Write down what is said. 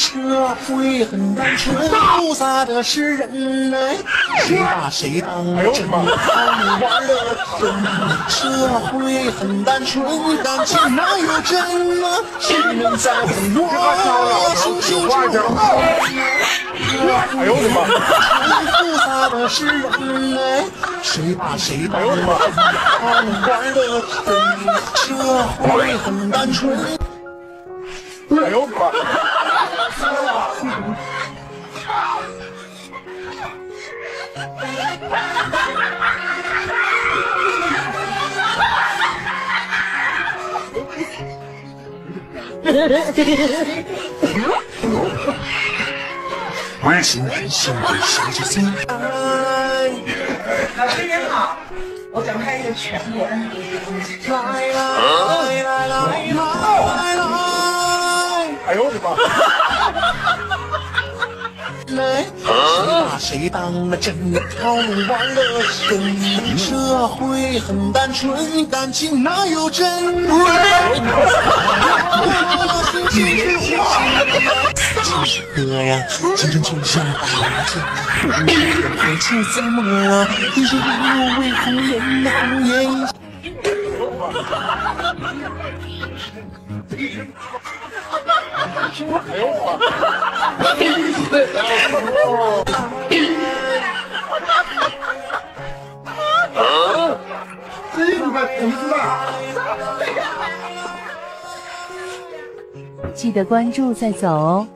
社会很单纯，菩萨的是人类，谁把谁当真？社会很单纯，感情哪有真啊？谁能在乎我？星星之火。哎呦我的妈！菩萨的是人类，谁把谁当真？社会很单纯。哎呦我的妈！ 老师您好，我展开一个全国的。哎呦我的妈！ 谁把谁当了真的套路玩了真，社会很单纯，感情哪有真？就是哥呀，青春就像打麻将，回去怎么了？你说我为红颜难言。哎呦我。 记得关注再走哦。